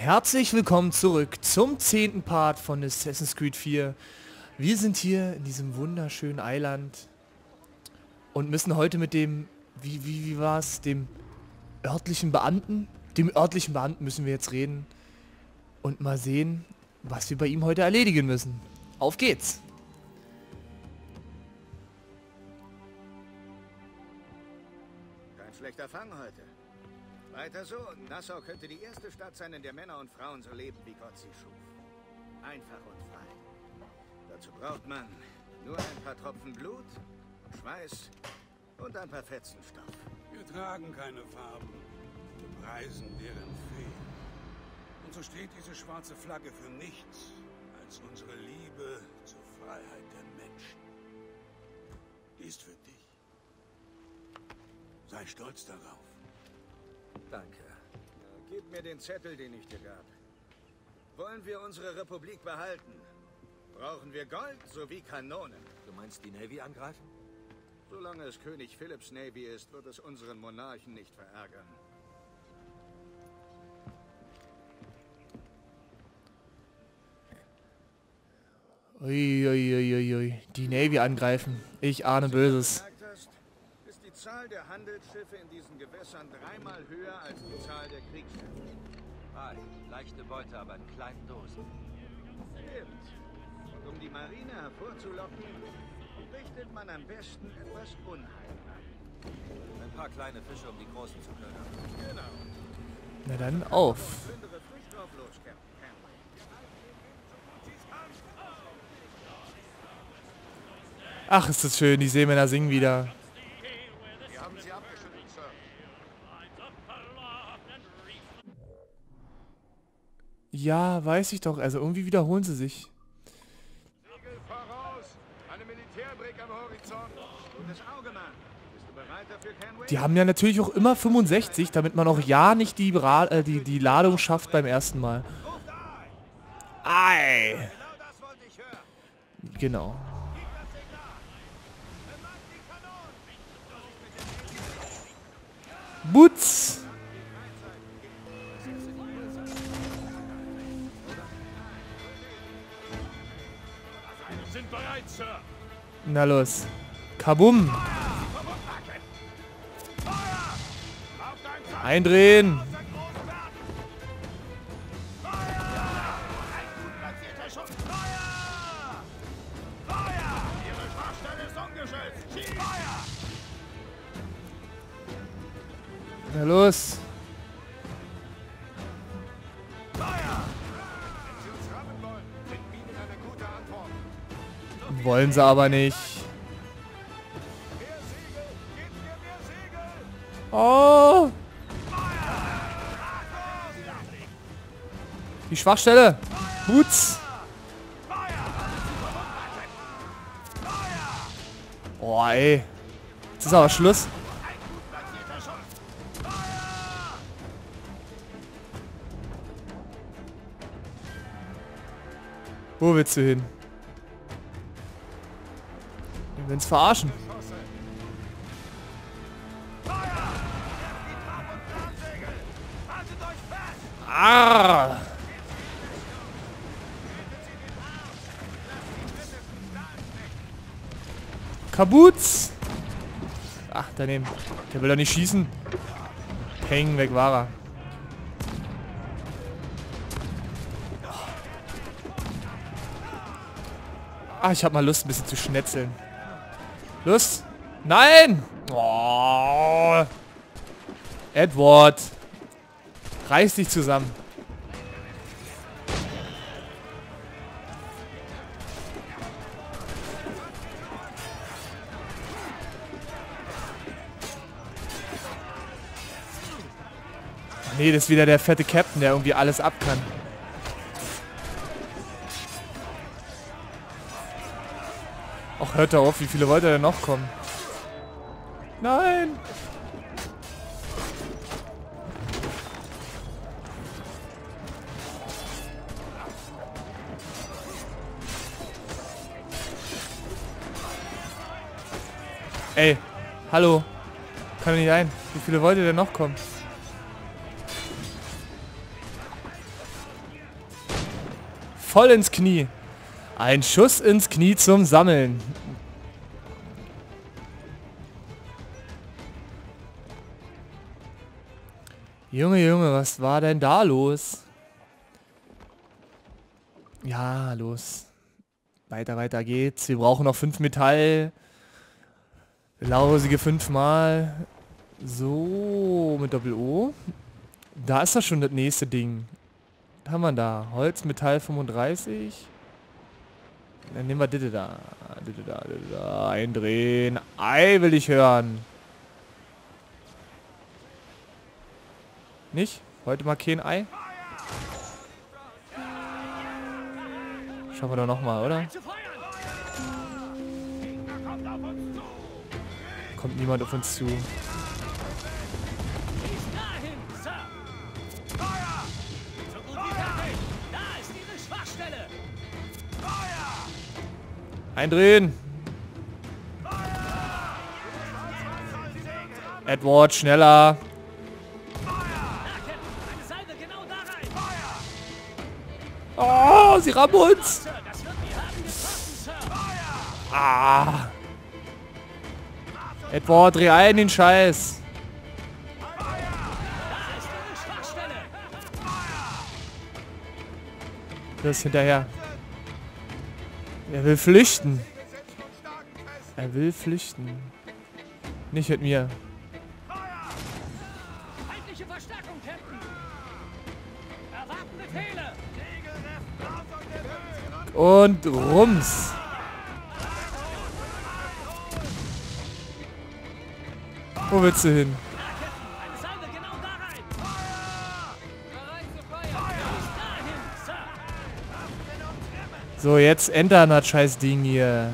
Herzlich willkommen zurück zum 10. Part von Assassin's Creed 4. Wir sind hier in diesem wunderschönen Eiland und müssen heute mit dem, wie war's, dem örtlichen Beamten müssen wir jetzt reden und mal sehen, was wir bei ihm heute erledigen müssen. Auf geht's! Kein schlechter Fang heute. Weiter so, Nassau könnte die erste Stadt sein, in der Männer und Frauen so leben, wie Gott sie schuf. Einfach und frei. Dazu braucht man nur ein paar Tropfen Blut, Schweiß und ein paar Fetzen Stoff. Wir tragen keine Farben, wir preisen deren Fee. Und so steht diese schwarze Flagge für nichts als unsere Liebe zur Freiheit der Menschen. Die ist für dich. Sei stolz darauf. Danke. Gib mir den Zettel, den ich dir gab. Wollen wir unsere Republik behalten? Brauchen wir Gold sowie Kanonen. Du meinst die Navy angreifen? Solange es König Philips Navy ist, wird es unseren Monarchen nicht verärgern. Uiuiuiui. Die Navy angreifen. Ich ahne Böses. Die Zahl der Handelsschiffe in diesen Gewässern dreimal höher als die Zahl der Kriegsschiffe. Ei, leichte Beute, aber in kleinen Dosen. Stimmt. Und um die Marine hervorzulocken, richtet man am besten etwas Unheil an. Ein paar kleine Fische, um die großen zu können. Genau. Na dann auf. Ach, ist das schön, die Seemänner singen wieder. Ja, weiß ich doch. Also irgendwie wiederholen sie sich. Segel voraus. Eine Militärbrik am Horizont. Gutes Auge, Mann. Bist du bereit dafür, Kenway? Die haben ja natürlich auch immer 65, damit man auch ja nicht die Ladung schafft beim ersten Mal. Ei! Genau. Butz! Na los. Kabum. Eindrehen. Na los. Wollen sie aber nicht. Oh! Die Schwachstelle! Butz! Oh ey! Jetzt ist aber Schluss. Wo willst du hin? Wir wollen es verarschen. Ah! Kabutz! Ach, daneben. Der will doch nicht schießen. Peng, weg war er. Ah, ich hab mal Lust, ein bisschen zu schnetzeln. Lust? Nein! Oh. Edward! Reiß dich zusammen. Ach nee, das ist wieder der fette Captain, der irgendwie alles ab kann. Ach, hört doch auf, wie viele wollt ihr denn noch kommen? Nein! Ey, hallo. Kann nicht ein. Wie viele wollt ihr denn noch kommen? voll ins Knie. Ein Schuss ins Knie zum Sammeln. Junge, Junge, was war denn da los? Ja, los. Weiter, weiter geht's. Wir brauchen noch 5 Metall. Lausige 5-mal. So, mit Doppel-O. Da ist das schon das nächste Ding. Was haben wir da? Holz, Metall 35. Dann nehmen wir Ditte da. Ditte da, Ditte da. Eindrehen. Ei, will ich hören. Nicht? Heute mal kein Ei? Schauen wir doch nochmal, oder? Kommt niemand auf uns zu. Eindrehen! Edward, schneller! Oh, sie rammen uns! Ah! Edward, dreh ein den Scheiß! Los, hinterher! Er will flüchten! Er will flüchten! Nicht mit mir! Und rums. Wo willst du hin? So, jetzt entern das scheiß Ding hier.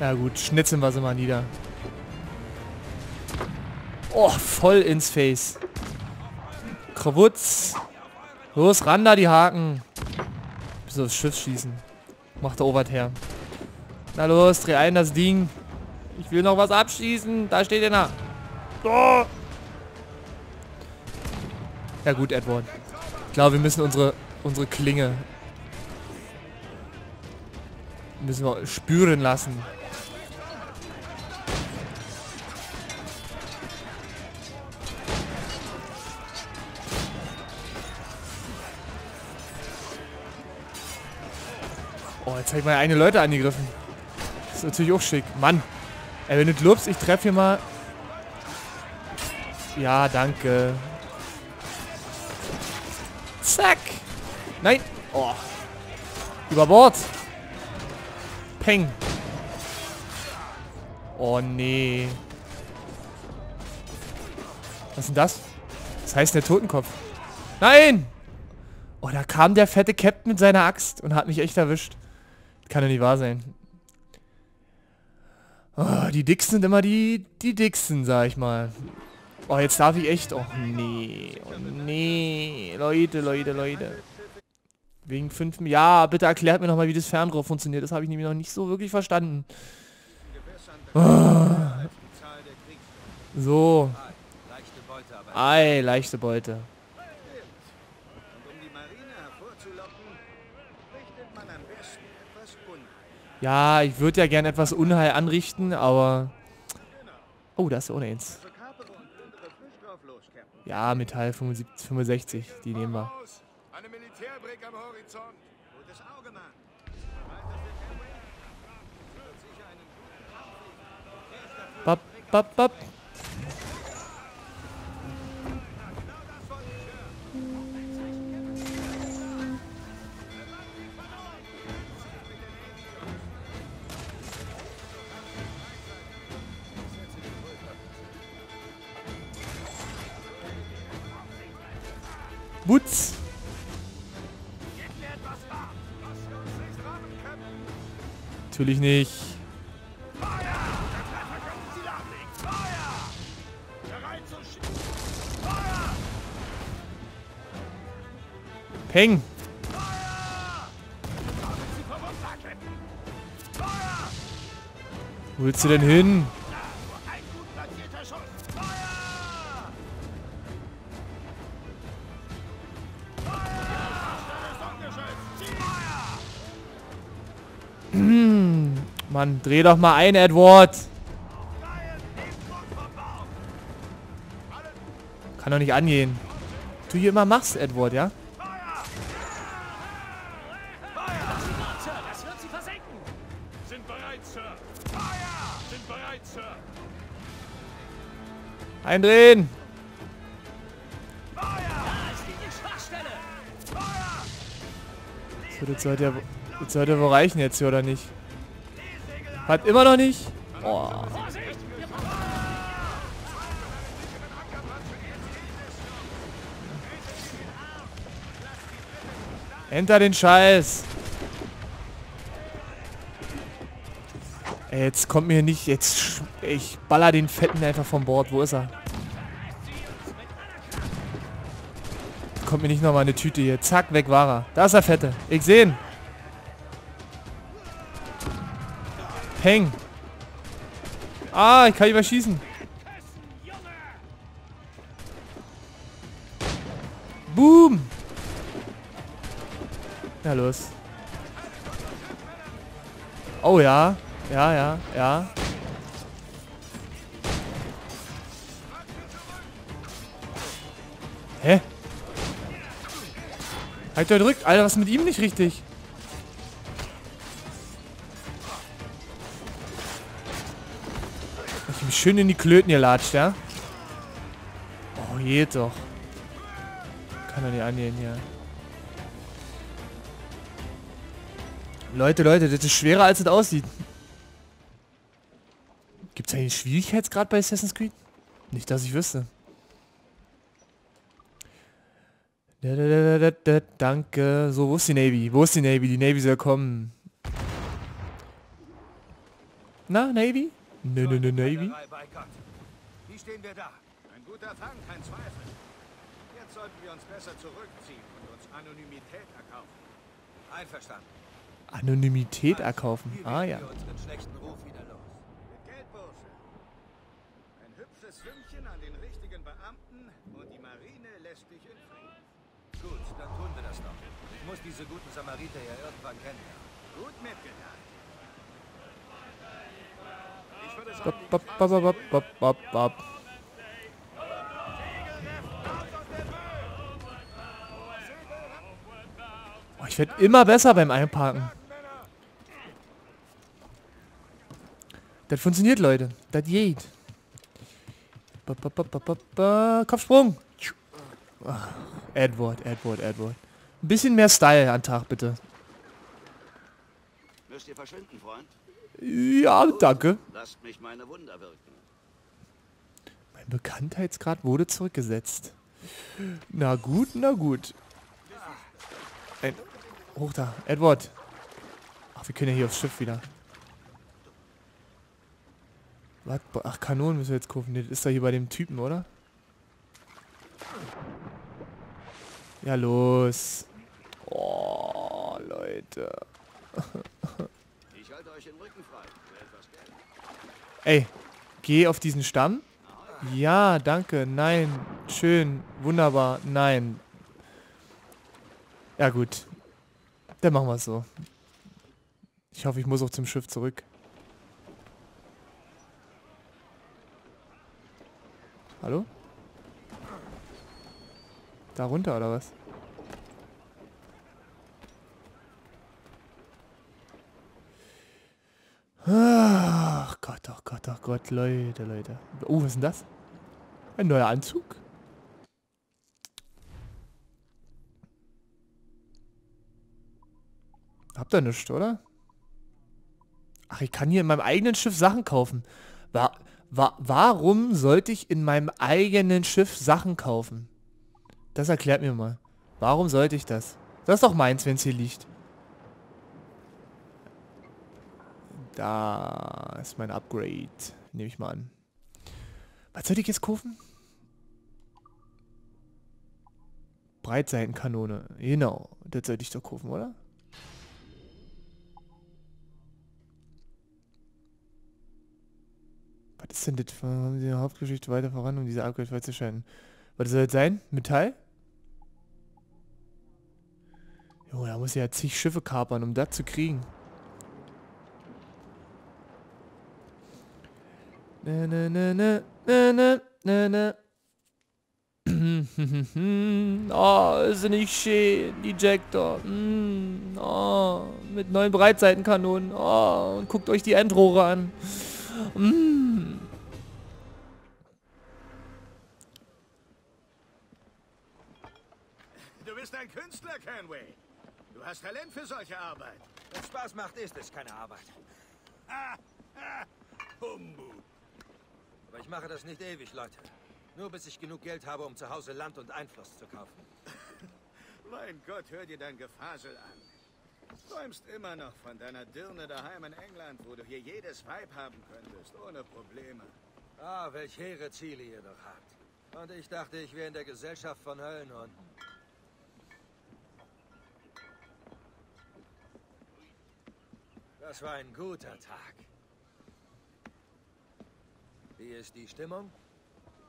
Na gut, schnitzen wir sie mal nieder. Oh, voll ins Face. Krawutz. Los, ran da die Haken. Bis aufs Schiff schießen. Macht der Obert her. Na los, dreh ein das Ding. Ich will noch was abschießen. Da steht einer. Oh. Ja gut, Edward. Ich glaube, wir müssen unsere Klinge müssen wir spüren lassen. Oh, jetzt habe ich meine eigenen Leute angegriffen. Das ist natürlich auch schick. Mann. Ey, wenn du glubst, ich treffe hier mal. Ja, danke. Zack. Nein. Oh. Über Bord. Peng. Oh, nee. Was ist denn das? Das heißt der Totenkopf. Nein. Oh, da kam der fette Captain mit seiner Axt und hat mich echt erwischt. Kann ja nicht wahr sein. Oh, die Dicksten sind immer die Dicksten, sag ich mal. Oh, jetzt darf ich echt... Och, nee. Oh, nee. Leute, Leute, Leute. Wegen 5... Ja, bitte erklärt mir nochmal, wie das Fernrohr funktioniert. Das habe ich nämlich noch nicht so wirklich verstanden. Oh. So. Ei, leichte Beute. Ja, ich würde ja gerne etwas Unheil anrichten, aber... Oh, da ist ja ohne eins. Ja, Metall 65, die nehmen wir. Bap, bap, bap. Butz. Natürlich nicht. Peng. Wo willst du denn hin? Mann, dreh doch mal ein, Edward. Kann doch nicht angehen. Du hier immer machst, Edward, ja? Eindrehen! So, das sollte wohl reichen jetzt hier, oder nicht? Hat immer noch nicht? Oh. Enter den Scheiß! Ey, jetzt kommt mir nicht... Jetzt... Ich baller den Fetten einfach vom Bord. Wo ist er? Kommt mir nicht nochmal eine Tüte hier. Zack, weg war er. Da ist der Fette. Ich seh ihn. Peng. Ah, ich kann überschießen. Boom. Na los. Oh ja. Ja, ja, ja. Hä? Halt drückt, Alter, was ist mit ihm nicht richtig? Ich bin schön in die Klöten gelatscht, ja? Oh, geht doch. Kann doch nicht angehen hier. Leute, Leute, das ist schwerer als es aussieht. Gibt es einen Schwierigkeitsgrad bei Assassin's Creed? Nicht, dass ich wüsste. Danke. So, wo ist die Navy? Wo ist die Navy? Die Navy soll kommen. Na, Navy? Ne, Navy. Wie stehen wir da? Ein guter Fang, kein Zweifel. Jetzt sollten wir uns besser zurückziehen und uns Anonymität erkaufen. Einverstanden. Anonymität erkaufen? Ah, ja. Ein hübsches Sümmchen an den richtigen Beamten und die Marine lässt dich in Frieden. Gut, dann tun wir das noch. Ich muss diese guten Samariter ja irgendwann kennenlernen. Gut mitgedacht. Ich würde sagen, oh, ich werde immer besser beim Einparken. Das funktioniert, Leute. Das geht. Kopfsprung. Edward. Ein bisschen mehr Style an Tag, bitte. Müsst ihr verschwinden, Freund? Ja, danke. Lasst mich meine Wunder wirken. Mein Bekanntheitsgrad wurde zurückgesetzt. Na gut, na gut. Ein hoch da, Edward. Ach, wir können ja hier aufs Schiff wieder. Ach, Kanonen müssen wir jetzt kaufen. Das ist doch hier bei dem Typen, oder? Ja, los. Oh, Leute. Ich halte euch den Rücken frei. Ey, geh auf diesen Stamm. Ja, danke. Nein. Schön. Wunderbar. Nein. Ja, gut. Dann machen wir es so. Ich hoffe, ich muss auch zum Schiff zurück. Hallo? Da runter, oder was? Ach Gott, ach Gott, ach Gott, Leute, Leute. Oh, was ist denn das? Ein neuer Anzug? Habt ihr nichts, oder? Ach, ich kann hier in meinem eigenen Schiff Sachen kaufen. Warum sollte ich in meinem eigenen Schiff Sachen kaufen? Das erklärt mir mal. Warum sollte ich das? Das ist doch meins, wenn es hier liegt. Da ist mein Upgrade. Nehme ich mal an. Was soll ich jetzt kaufen? Breitseitenkanone. Genau. Das sollte ich doch kaufen, oder? Was ist denn das? Haben Sie die Hauptgeschichte weiter voran, um diese Upgrade freizuschalten? Was soll das sein? Metall? Jo, da muss ich ja zig Schiffe kapern, um das zu kriegen. Oh, ist sie nicht schön, die Jackdaw. Oh, mit neuen Breitseitenkanonen. Oh, und guckt euch die Endrohre an. Du bist ein Künstler, Kenway. Du hast Talent für solche Arbeit. Wenn Spaß macht, ist es keine Arbeit. Humbug. Aber ich mache das nicht ewig, Leute. Nur bis ich genug Geld habe, um zu Hause Land und Einfluss zu kaufen. Mein Gott, hör dir dein Gefasel an. Du träumst immer noch von deiner Dirne daheim in England, wo du hier jedes Weib haben könntest, ohne Probleme. Ah, welch hehre Ziele ihr doch habt. Und ich dachte, ich wäre in der Gesellschaft von Höllenhunden. Das war ein guter Tag. Wie ist die Stimmung?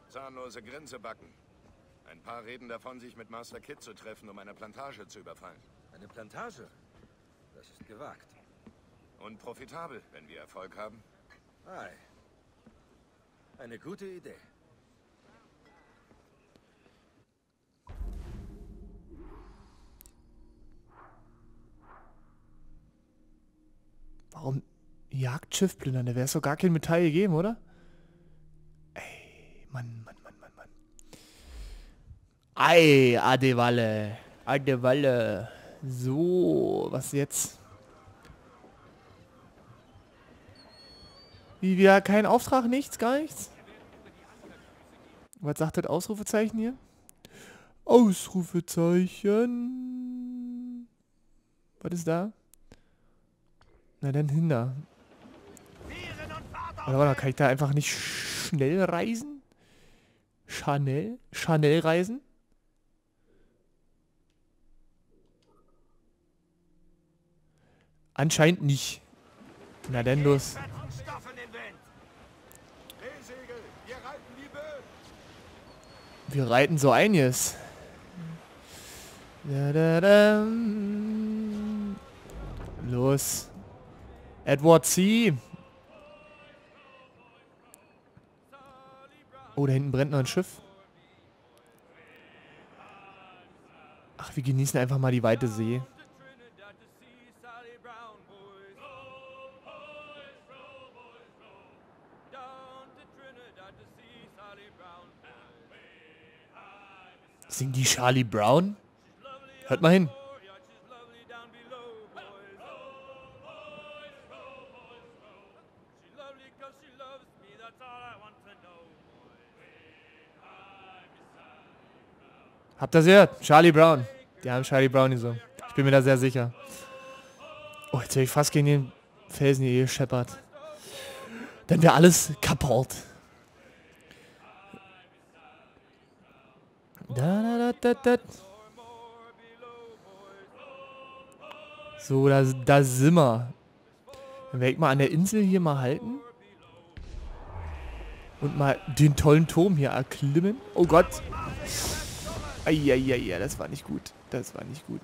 Zahnlose Grinse backen. Ein paar reden davon, sich mit Master Kit zu treffen, um eine Plantage zu überfallen. Eine Plantage? Das ist gewagt. Und profitabel, wenn wir Erfolg haben. Ei. Eine gute Idee. Warum Jagdschiff plündern? Da wäre es doch gar kein Metall gegeben, oder? Mann. Ei, Adewale. Adewale. So, was jetzt? Wie, wieder kein Auftrag, nichts, gar nichts? Was sagt das Ausrufezeichen hier? Ausrufezeichen. Was ist da? Na dann hinter. Oder kann ich da einfach nicht schnell reisen? Chanel? Chanel reisen? Anscheinend nicht. Na denn los. Wir reiten so einiges. Los. Edward C. Oh, da hinten brennt noch ein Schiff. Ach, wir genießen einfach mal die weite See. Singen die Charlie Brown? Hört mal hin. Habt ihr das gehört? Charlie Brown. Die haben Charlie Brown gesungen. Ich bin mir da sehr sicher. Oh, jetzt hätte ich fast gegen den Felsen hier gescheppert. Dann wäre alles kaputt. So, da sind wir. Dann werde ich mal an der Insel hier mal halten. Und mal den tollen Turm hier erklimmen. Oh Gott. Eieiei, das war nicht gut. Das war nicht gut.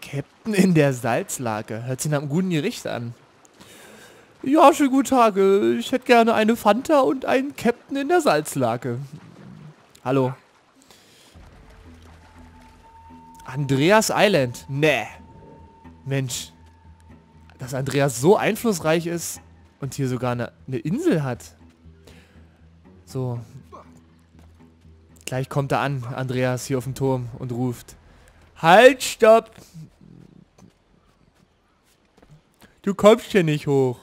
Captain in der Salzlake. Hört sich nach einem guten Gericht an. Ja, schönen guten Tag. Ich hätte gerne eine Fanta und einen Captain in der Salzlake. Hallo. Andreas Island. Nee. Mensch. Dass Andreas so einflussreich ist und hier sogar eine Insel hat. So. Gleich kommt er an, Andreas, hier auf dem Turm und ruft. Halt, stopp! Du kommst hier nicht hoch.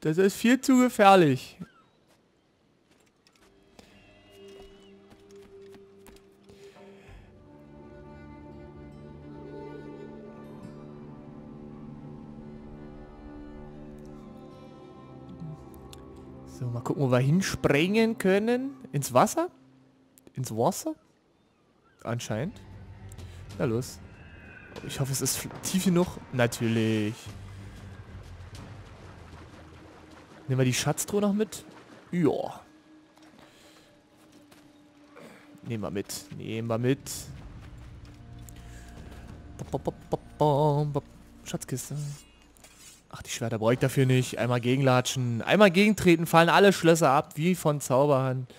Das ist viel zu gefährlich. So, mal gucken, wo wir hinsprengen können. Ins Wasser? Ins Wasser? Anscheinend. Na los. Ich hoffe, es ist tief genug. Natürlich. Nehmen wir die Schatztruhe noch mit? Ja. Nehmen wir mit. Nehmen wir mit. Schatzkiste. Ach, die Schwerter brauche ich dafür nicht. Einmal gegenlatschen. Einmal gegentreten, fallen alle Schlösser ab, wie von Zauberhand.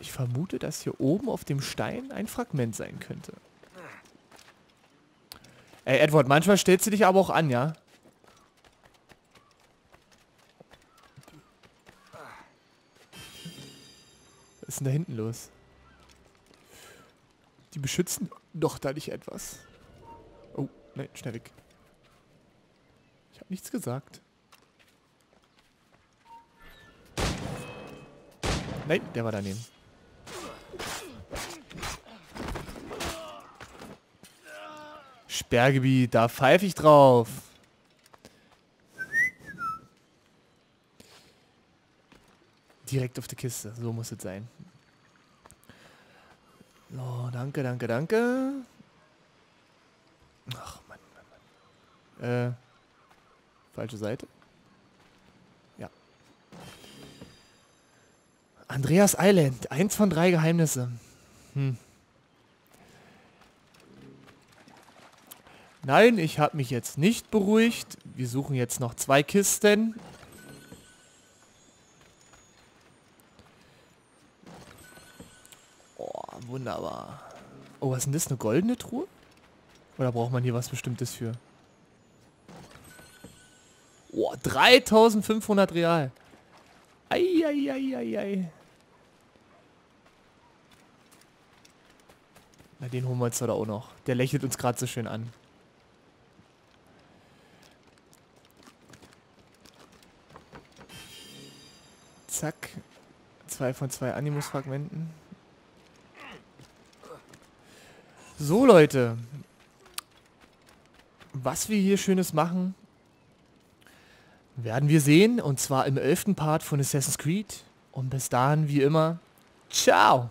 Ich vermute, dass hier oben auf dem Stein ein Fragment sein könnte. Ey, Edward, manchmal stellst du dich aber auch an, ja? Was ist denn da hinten los? Die beschützen doch da nicht etwas. Oh, nein, schnell weg. Ich habe nichts gesagt. Nein, der war daneben. Sperrgebiet, da pfeife ich drauf. Direkt auf die Kiste, so muss es sein. So, danke, danke, danke. Ach, Mann, Mann, Mann. Falsche Seite? Ja. Andreas Island, 1 von 3 Geheimnisse. Hm. Nein, ich habe mich jetzt nicht beruhigt. Wir suchen jetzt noch 2 Kisten. Oh, wunderbar. Oh, was ist denn das? Eine goldene Truhe? Oder braucht man hier was Bestimmtes für? Oh, 3500 Real. Eieieiei. Na, den holen wir jetzt doch auch noch. Der lächelt uns gerade so schön an. Zack. 2 von 2 Animus-Fragmenten. So, Leute. Was wir hier Schönes machen, werden wir sehen. Und zwar im 11. Part von Assassin's Creed. Und bis dahin, wie immer, ciao!